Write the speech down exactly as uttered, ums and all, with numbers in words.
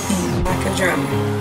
out like a drum.